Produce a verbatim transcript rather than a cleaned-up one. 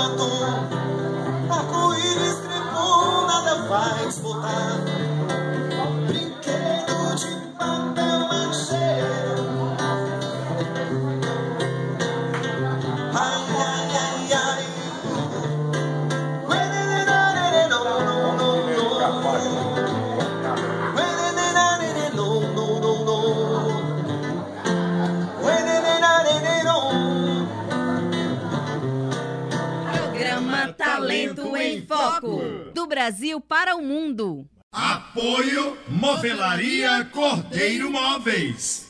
batom, arco-íris, trepou, nada vai disputar. Brinquedo de papel machê, ai, ai, ai, ai. Programa Talento em Foco, do Brasil para o mundo. Apoio Movelaria Cordeiro Móveis.